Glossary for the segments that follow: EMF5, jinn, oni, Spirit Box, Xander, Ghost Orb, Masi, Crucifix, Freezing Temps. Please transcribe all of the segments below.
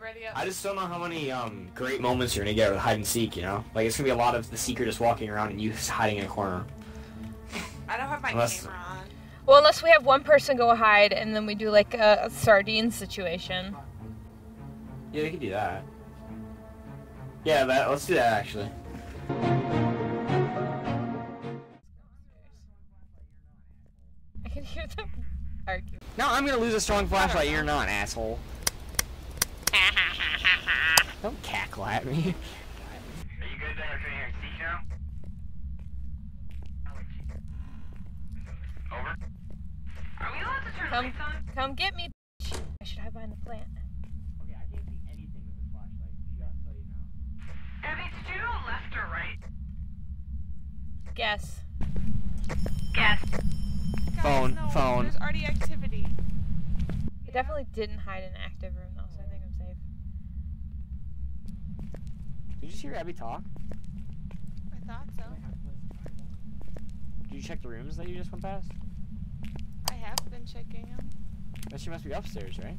quite ready yet. I just don't know how many great moments you're gonna get with hide and seek, you know? Like, it's gonna be a lot of the seeker just walking around and you just hiding in a corner. I don't have my camera on. Well, unless we have one person go hide and then we do like a sardine situation. Yeah, we could do that. Yeah, let's do that actually. I can hear them argue. No, I'm gonna lose a strong flashlight. You're not, asshole. Don't cackle at me. Are you good that I was here in Seek now? Over. Are we allowed to turn lights on? Come get me, bitch. I should hide behind the plant. Okay, I can't see anything with this flashlight, just so you know. Abby, did you go left or right? Guess. Guess. Guys, phone, no, phone. There's already activity. I definitely didn't hide in an active room though, so I think I'm safe. Did you just hear Abby talk? I thought so. Did you check the rooms that you just went past? I have been checking them. But she must be upstairs, right?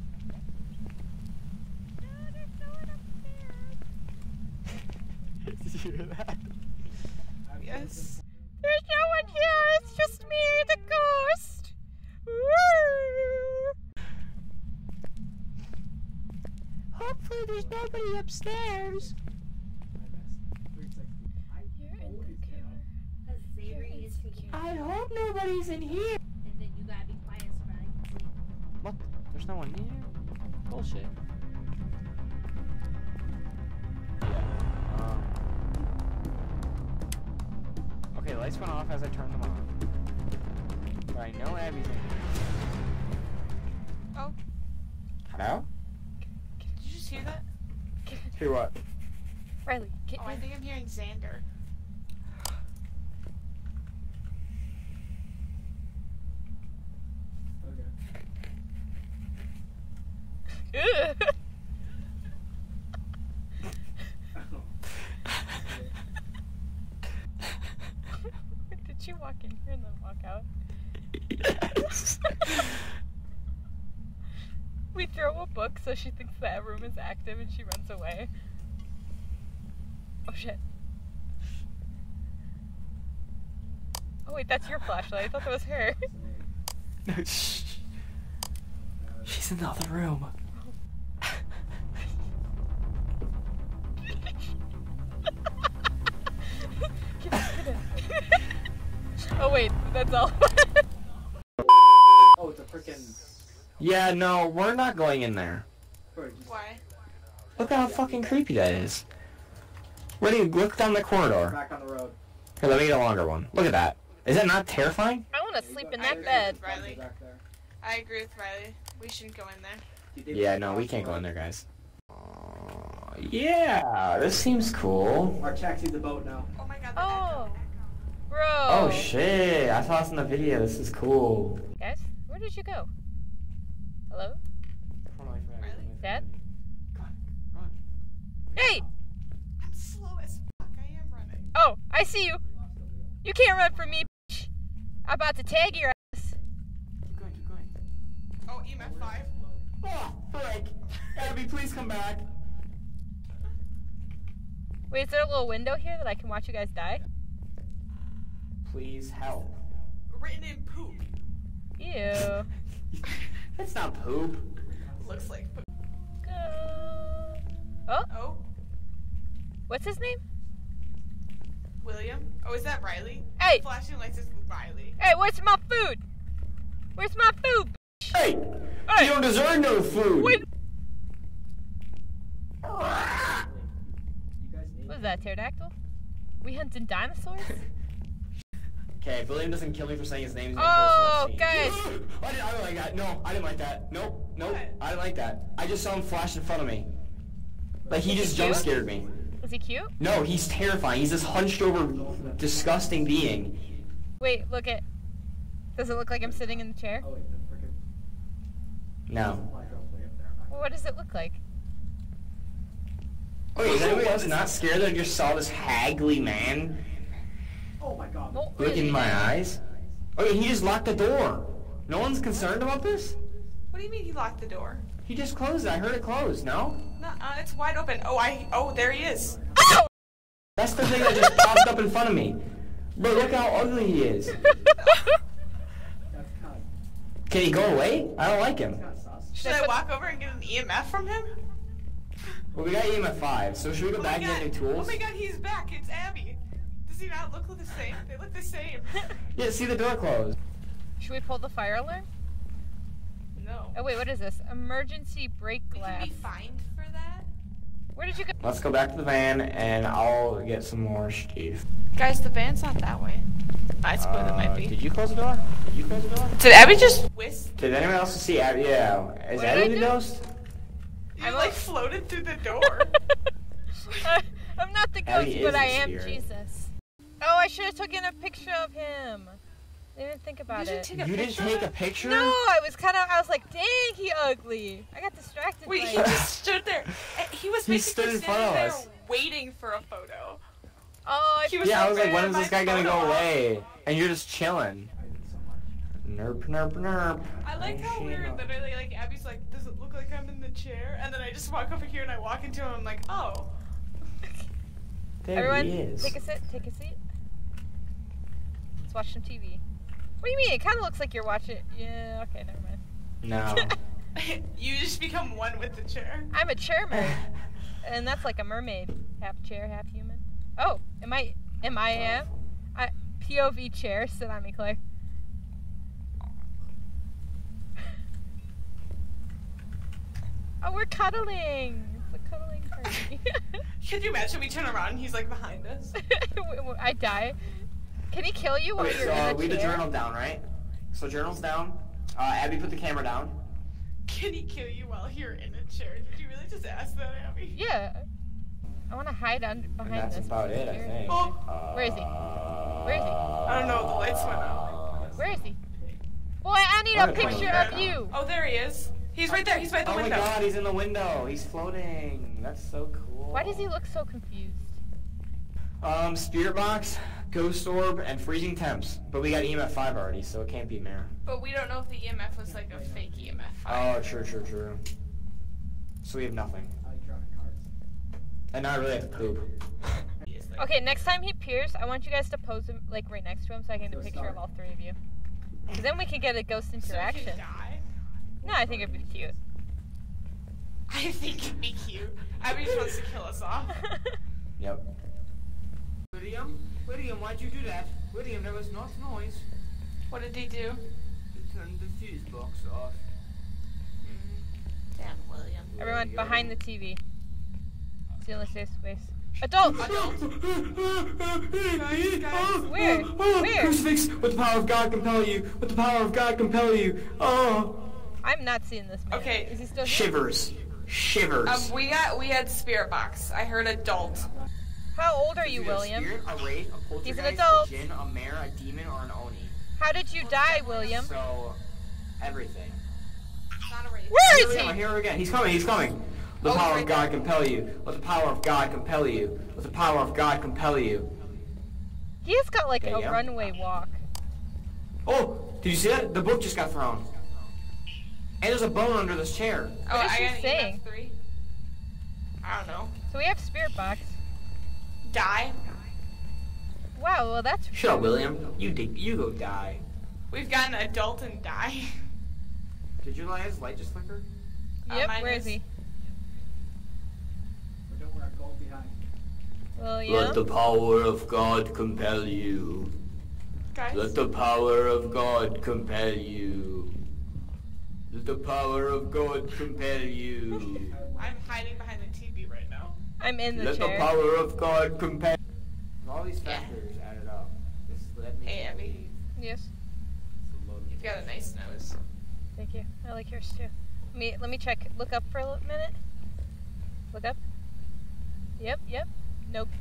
No, there's no one upstairs. Did you hear that? Yes. There's no one here, it's just me, the ghost. Woo! Hopefully there's nobody upstairs. I hope nobody's in here. And then you gotta be quiet so I can sleep. What? There's no one here? Bullshit. Okay, the lights went off as I turned them on. But I know Abby's in here. Oh. Hello? Did you just hear that? Hear what? Riley, get me. Oh, I think I'm hearing Xander. Did you walk in here and then walk out? Yes. We throw a book so she thinks that room is active and she runs away. Oh shit. Oh wait, that's your flashlight. I thought that was her. No, she's in the other room. Oh wait, that's all. Oh, it's a frickin'... Yeah, no, we're not going in there. Why? Look how fucking creepy that is. Where do you look down the corridor? Back on the road. Here, let me get a longer one. Look at that. Is that not terrifying? I want to sleep in that bed. Riley. I agree with Riley. We shouldn't go in there. Yeah, no, we can't go in there, guys. Yeah, this seems cool. Our taxi's the boat now. Oh my god, oh. Bro. Oh shit, I saw this in the video, this is cool. Guys, where did you go? Hello? Dad? God, run. Hey! I'm slow as fuck, I am running. Oh, I see you. You can't run from me, bitch. I'm about to tag your ass. Keep going, keep going. Oh, EMF5. Oh, frick. Abby, please come back. Wait, is there a little window here that I can watch you guys die? Please help. Written in poop. Ew. That's not poop. Looks like poop. Go. Oh. Oh. What's his name? William. Oh, is that Riley? Hey. Flashing lights is Riley. Hey, where's my food? Where's my food? Hey. Hey. You don't deserve no food. What was that, pterodactyl? We hunting dinosaurs? Okay, William doesn't kill me for saying his name. Oh, guys! I didn't like that. No, I didn't like that. Nope, nope. What? I didn't like that. I just saw him flash in front of me. Like, he just jump scared me. Is he cute? No, he's terrifying. He's this hunched over, disgusting being. Wait, look at. Does it look like I'm sitting in the chair? No. What does it look like? Wait, is anybody else not scared that I just saw this haggly man? Oh my god. Look in my eyes. Oh, yeah, he just locked the door. No one's concerned about this? What do you mean he locked the door? He just closed it. I heard it close, no? No, it's wide open. Oh, there he is. Ow! That's the thing that just popped up in front of me. Bro, look how ugly he is. Can he go away? I don't like him. Should I walk over and get an EMF from him? Well, we got EMF5, so should we go back and get new tools? Oh my god, he's back. It's Abby. Does he not look the same? They look the same. Yeah, see the door closed. Should we pull the fire alarm? No. Oh wait, what is this? Emergency brake glass. Can we fined for that? Where did you go? Let's go back to the van and I'll get some more stuff. Guys, the van's not that way. I suppose it might be. Did you close the door? Did you close the door? Did Abby just whisk? Did anyone else see Abby? Yeah. Is Abby the ghost? You like floated through the door. I'm not the ghost, but I am Jesus. Oh, I should have taken a picture of him. I didn't think about it. You didn't take a picture? No, I was like, dang, he ugly. I got distracted. Wait, he just stood there. He was basically standing there waiting for a photo. Oh, yeah, I was like, when is this guy gonna go away? And you're just chilling. Nerp, nerp, nerp. I like how weird, literally, like, Abby's like, does it look like I'm in the chair? And then I just walk over here and I walk into him and I'm like, oh. There he is. Everyone, take a sit, take a seat. Let's watch some TV. What do you mean? It kind of looks like you're watching. Yeah, okay, never mind. No. You just become one with the chair. I'm a chairman. And that's like a mermaid. Half chair, half human. Oh, am I POV chair, sit on me, Claire. Oh, we're cuddling. It's a cuddling party. Could you imagine we turn around and he's like behind us? I die. Can he kill you while you're in the chair? We have the journal down, right? So journal's down. Abby put the camera down. Can he kill you while you're in a chair? Did you really just ask that, Abby? Yeah. I want to hide behind this. That's about it, I think. Oh. Where is he? Where is he? I don't know. The lights went out. Where is he? Boy, I need a picture of you. Oh, there he is. He's right there. He's by the window. Oh my god, he's in the window. He's floating. That's so cool. Why does he look so confused? Spirit Box, Ghost Orb, and Freezing Temps. But we got EMF5 already, so it can't be Mare. But we don't know if the EMF was like a fake EMF5. Oh, true, true, true. So we have nothing. And now I really have to poop. Okay, next time he peers, I want you guys to pose him like right next to him so I can get a picture of all three of you. Because then we can get a ghost interaction. So he die? No, I think it'd be cute. I think it'd be cute. Abby just wants to kill us off. Yep. William? William, why'd you do that? William, there was not noise. What did he do? He turned the fuse box off. Damn, William. Everyone, behind the TV. It's the only safe space. Adults! Adults! Guys. Where? Where? Crucifix, with the power of God compel you. With the power of God compel you. Oh. I'm not seeing this man. Okay. Is he still shivers. Here? Shivers. We had Spirit Box. I heard adult. How old are you, William? He's an adult. A jinn, a mare, a demon, or an oni. How did you die, William? So, everything. Where is he? Here again. He's coming. He's coming. The power of God compel you. Let the power of God compel you. Let the power of God compel you. He has got like a runway walk. Oh, did you see that? The book just got thrown. And there's a bone under this chair. Oh, what is she saying? I don't know. So we have Spirit Box. Die. Wow, well that's... Shut up, William. You go die. We've got an adult and die. Did you realize light just flicker? Yep, where is he? Don't worry, I'll go behind. William? Let the power of God compel you. Guys? Let the power of God compel you. Let the power of God compel you. I'm hiding behind the TV right now. I'm in the chair. Let the power of God compel you. All these factors added up. This led me to Abby. Yes? You've got a nice nose. Thank you. I like yours too. Let me check. Look up for a minute. Look up. Yep, yep.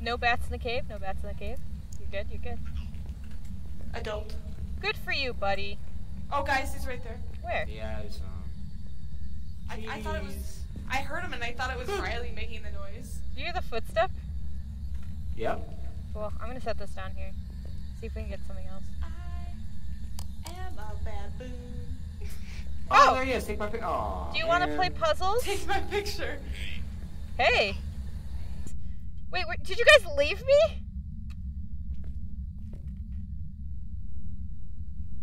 No bats in the cave. No bats in the cave. You're good, you're good. Adult. Good for you, buddy. Oh, guys, he's right there. Where? Yeah, it's I thought it was... I heard him and I thought it was Riley making the noise. Do you hear the footstep? Yep. Cool. I'm gonna set this down here. See if we can get something else. I am a baboon. Oh, there he is. Take my picture. Do you want to play puzzles? Take my picture. Hey. Wait, did you guys leave me?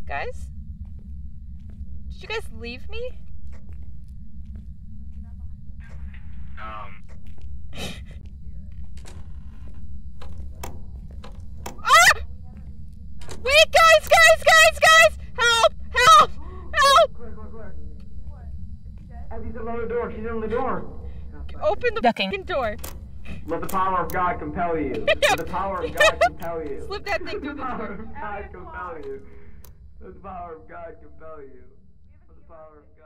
Guys? Did you guys leave me? Wait, guys! Help! Quick. What? Abby's on the door. She's on the door. Open the fucking door. Let the power of God compel you. Let the power of God compel you. Slip that thing through the door. Let the power of God compel you. Let the power of God compel you. Let the power of